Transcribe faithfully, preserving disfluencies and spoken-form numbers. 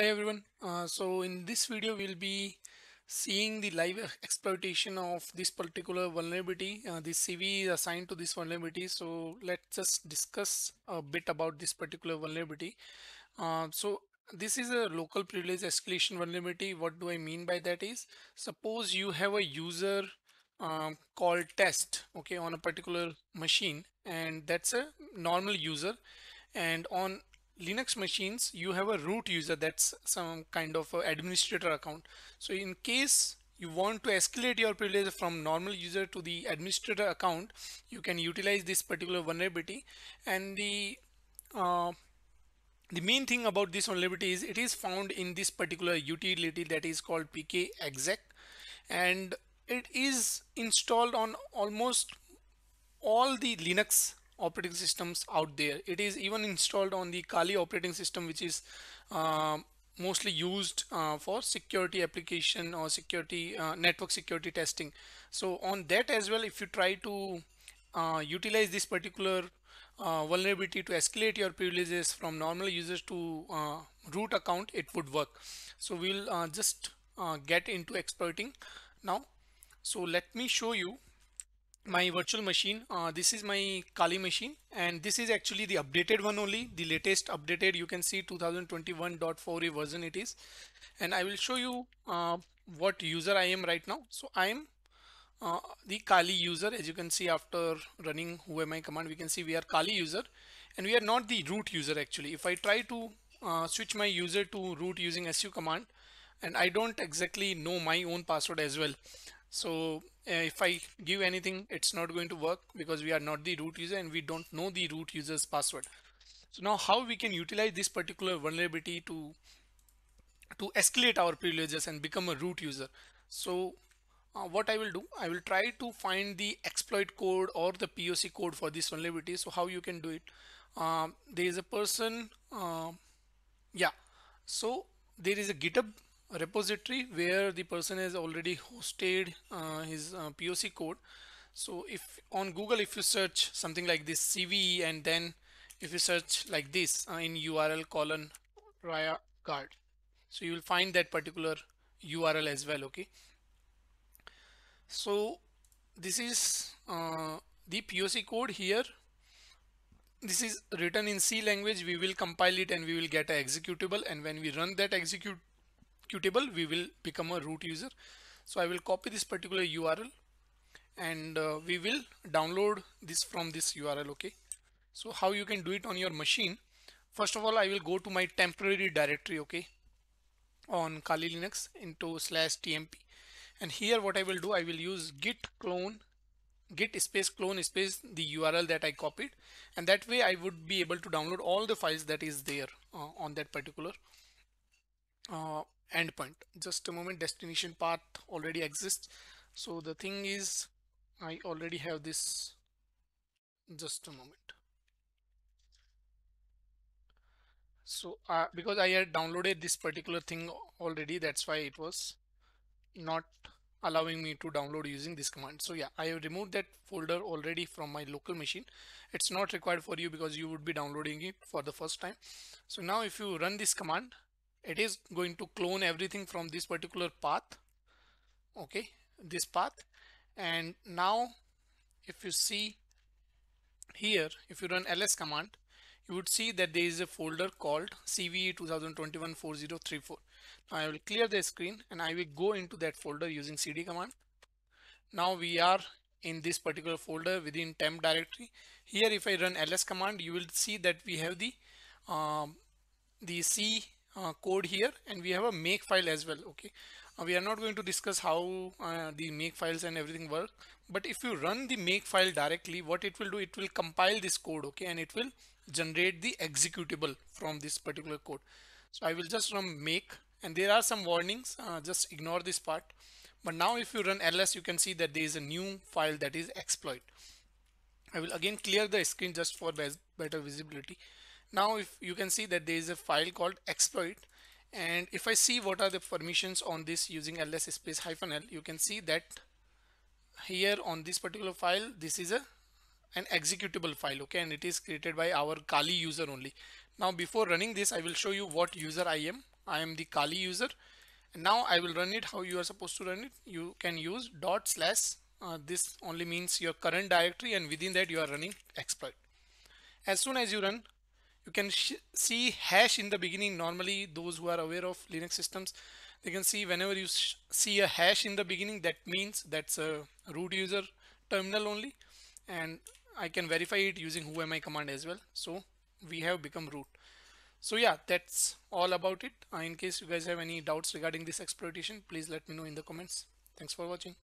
Hi everyone. Uh, so in this video we'll be seeing the live exploitation of this particular vulnerability. Uh, this C V E is assigned to this vulnerability. So let's just discuss a bit about this particular vulnerability. Uh, so this is a local privilege escalation vulnerability. What do I mean by that is, suppose you have a user um, called test, okay, on a particular machine, and that's a normal user, and on Linux machines you have a root user, that's some kind of administrator account. So in case you want to escalate your privilege from normal user to the administrator account, you can utilize this particular vulnerability. And the uh, the main thing about this vulnerability is it is found in this particular utility that is called pkexec, and it is installed on almost all the Linux operating systems out there. It is even installed on the Kali operating system, which is uh, mostly used uh, for security application or security uh, network security testing. So on that as well, if you try to uh, utilize this particular uh, vulnerability to escalate your privileges from normal users to uh, root account, it would work. So we'll uh, just uh, get into exploiting now. So let me show you my virtual machine. Uh, this is my Kali machine, and this is actually the updated one only, the latest updated. You can see twenty twenty-one point forty version it is, and I will show you uh, what user I am right now. So I am uh, the Kali user. As you can see, after running who am I command, we can see we are Kali user, and we are not the root user actually. If I try to uh, switch my user to root using su command, and I don't exactly know my own password as well. So uh, if I give anything, it's not going to work because we are not the root user and we don't know the root user's password. So now how we can utilize this particular vulnerability to to escalate our privileges and become a root user. So uh, what I will do, I will try to find the exploit code or the P O C code for this vulnerability. So how you can do it, um, there is a person uh, yeah so there is a GitHub repository where the person has already hosted uh, his uh, P O C code. So if on Google, if you search something like this C V E, and then if you search like this uh, in U R L colon Raya guard, so you will find that particular U R L as well. Okay, so this is uh, the P O C code here. This is written in C language. We will compile it and we will get an executable, and when we run that execute executable, we will become a root user. So I will copy this particular U R L, and uh, we will download this from this U R L. Okay, so how you can do it on your machine? First of all, I will go to my temporary directory, okay, on Kali Linux, into slash T M P, and here what I will do, I will use git clone git space clone space the U R L that I copied, and that way I would be able to download all the files that is there uh, on that particular uh, endpoint. Just a moment, destination path already exists. So the thing is, I already have this. Just a moment. So uh, because I had downloaded this particular thing already, that's why it was not allowing me to download using this command. So yeah, I have removed that folder already from my local machine. It's not required for you because you would be downloading it for the first time. So now if you run this command, it is going to clone everything from this particular path, okay, this path. And now if you see here, if you run ls command, you would see that there is a folder called C V E twenty twenty-one dash forty thirty-four. Now I will clear the screen and I will go into that folder using C D command. Now we are in this particular folder within temp directory. Here if I run ls command, you will see that we have the um, the C Uh, code here, and we have a make file as well. Okay, uh, we are not going to discuss how uh, the make files and everything work, but if you run the make file directly, what it will do, it will compile this code, okay, and it will generate the executable from this particular code. So I will just run make, and there are some warnings, uh, just ignore this part. But now if you run ls, you can see that there is a new file that is exploit. I will again clear the screen just for better visibility. Now if you can see that there is a file called exploit, and if I see what are the permissions on this using ls space hyphen l, you can see that here on this particular file, this is a an executable file, okay, and it is created by our Kali user only. Now before running this, I will show you what user I am. I am the Kali user. And now I will run it how you are supposed to run it. You can use dot slash. Uh, this only means your current directory, and within that you are running exploit. As soon as you run, you can see hash in the beginning. Normally, those who are aware of Linux systems, they can see whenever you see a hash in the beginning, that means that's a root user terminal only. And I can verify it using whoami command as well. So we have become root. So yeah, that's all about it. Uh, in case you guys have any doubts regarding this exploitation, please let me know in the comments. Thanks for watching.